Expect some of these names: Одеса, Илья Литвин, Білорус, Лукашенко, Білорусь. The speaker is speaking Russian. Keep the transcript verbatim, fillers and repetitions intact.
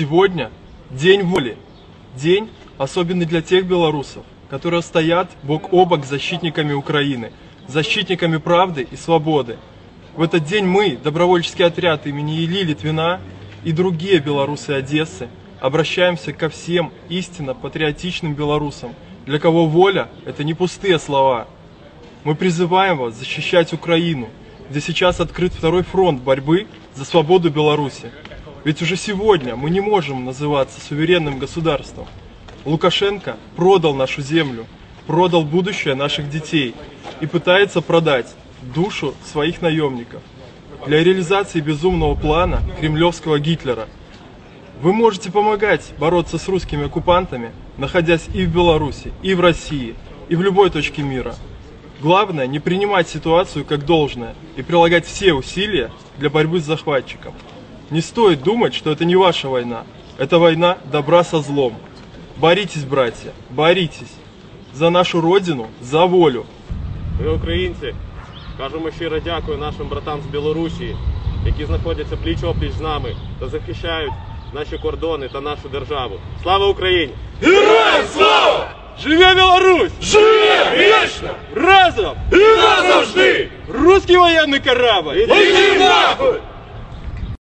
Сегодня день воли, день особенный для тех белорусов, которые стоят бок о бок с защитниками Украины, защитниками правды и свободы. В этот день мы, добровольческий отряд имени Ильи Литвина и другие белорусы Одессы, обращаемся ко всем истинно патриотичным белорусам, для кого воля – это не пустые слова. Мы призываем вас защищать Украину, где сейчас открыт второй фронт борьбы за свободу Беларуси. Ведь уже сегодня мы не можем называться суверенным государством. Лукашенко продал нашу землю, продал будущее наших детей и пытается продать душу своих наемников. Для реализации безумного плана кремлевского Гитлера вы можете помогать бороться с русскими оккупантами, находясь и в Беларуси, и в России, и в любой точке мира. Главное, не принимать ситуацию как должное и прилагать все усилия для борьбы с захватчиком. Не стоит думать, что это не ваша война. Это война добра со злом. Боритесь, братья, боритесь. За нашу Родину, за волю. Мы, украинцы, кажемо щиро дякую нашим братам з Білорусі, які знаходяться пліч-опліч з нами та захищають наші кордони та нашу державу. Слава Україні! Героям слава! Живе Білорусь! Живе вічно! Разом! І назавжди! Русський воєнний корабль! Іди нахуй!